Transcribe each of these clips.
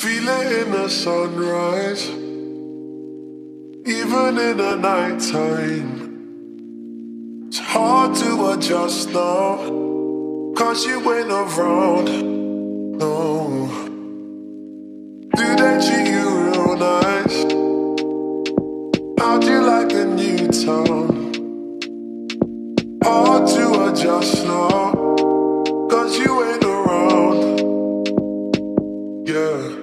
Feeling a sunrise, even in the nighttime. It's hard to adjust now, cause you ain't around, no. Do they treat you real nice? How'd you like the new town? Hard to adjust now, cause you ain't around, yeah.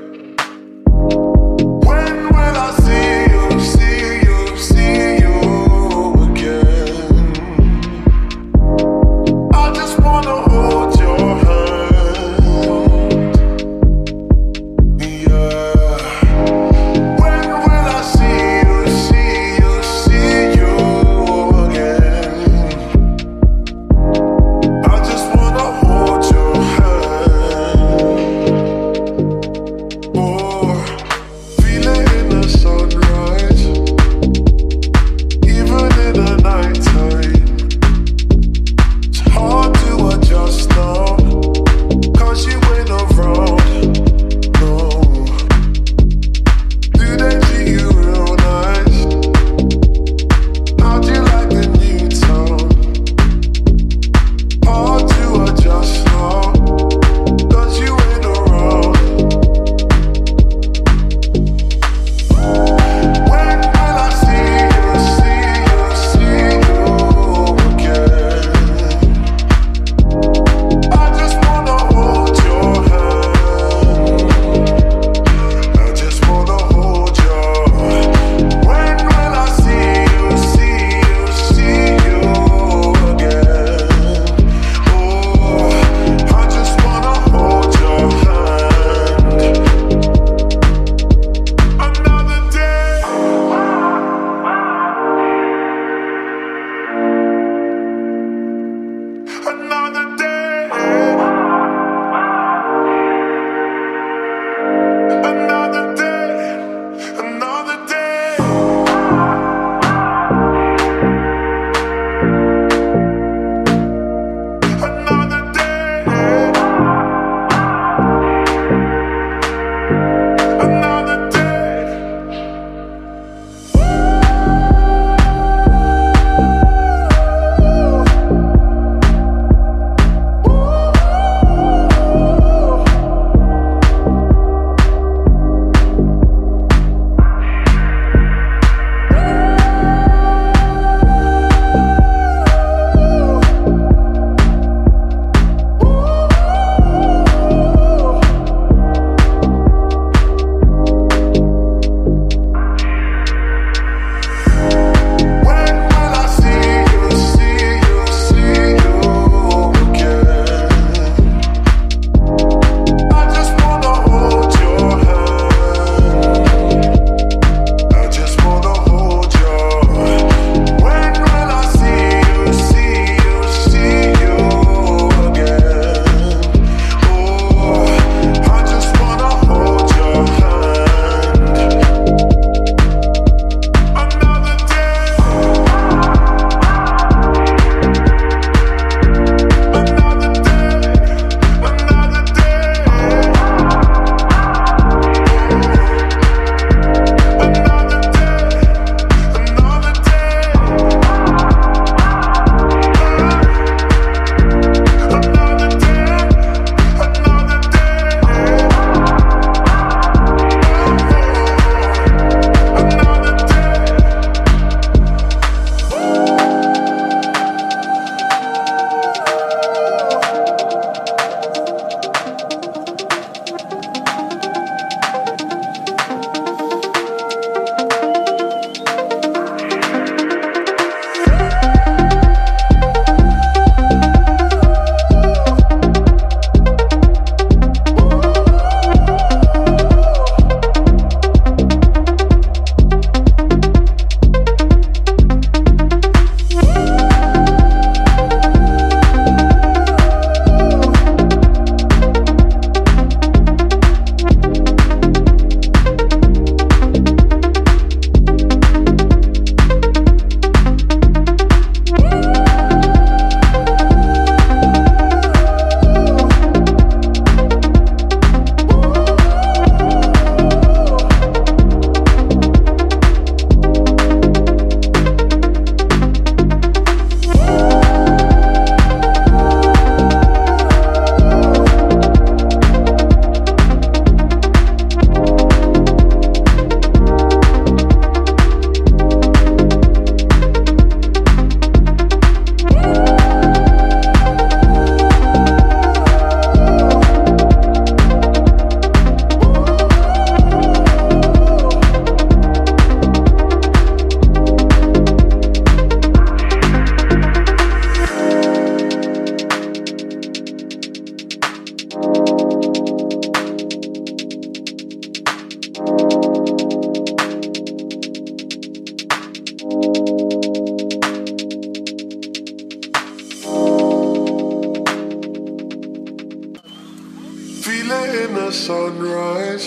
eyes,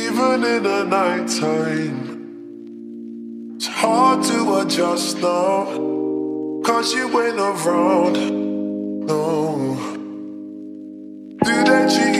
even in the night time. It's hard to adjust now, 'cause you ain't around, no. Do that you